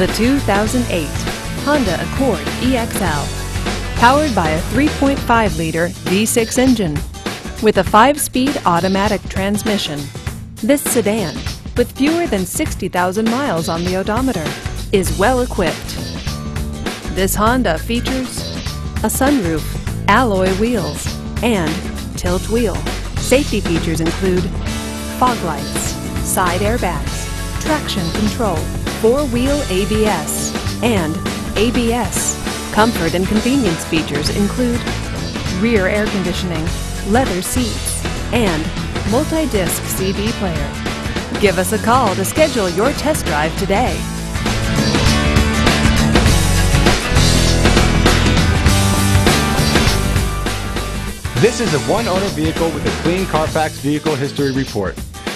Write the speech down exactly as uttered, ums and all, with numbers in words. The two thousand eight Honda Accord E X L. Powered by a three point five liter V six engine with a five speed automatic transmission, this sedan, with fewer than sixty thousand miles on the odometer, is well equipped. This Honda features a sunroof, alloy wheels, and tilt wheel. Safety features include fog lights, side airbags, traction control, four-wheel A B S, and A B S. Comfort and convenience features include rear air conditioning, leather seats, and multi-disc C D player. Give us a call to schedule your test drive today. This is a one-owner vehicle with a clean Carfax Vehicle History Report.